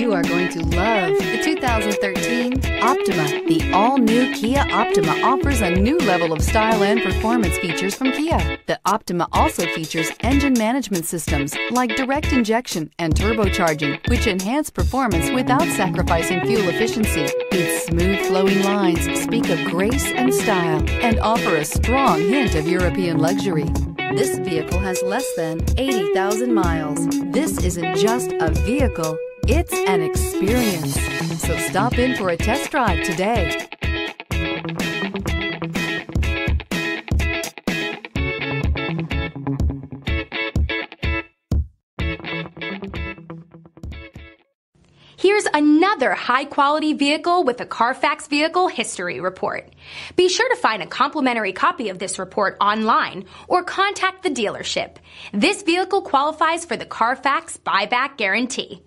You are going to love the 2013 Optima. The all-new Kia Optima offers a new level of style and performance features from Kia. The Optima also features engine management systems like direct injection and turbocharging, which enhance performance without sacrificing fuel efficiency. Its smooth flowing lines speak of grace and style and offer a strong hint of European luxury. This vehicle has less than 80,000 miles. This isn't just a vehicle, it's an experience. So stop in for a test drive today. Here's another high-quality vehicle with a Carfax Vehicle History Report. Be sure to find a complimentary copy of this report online or contact the dealership. This vehicle qualifies for the Carfax Buyback Guarantee.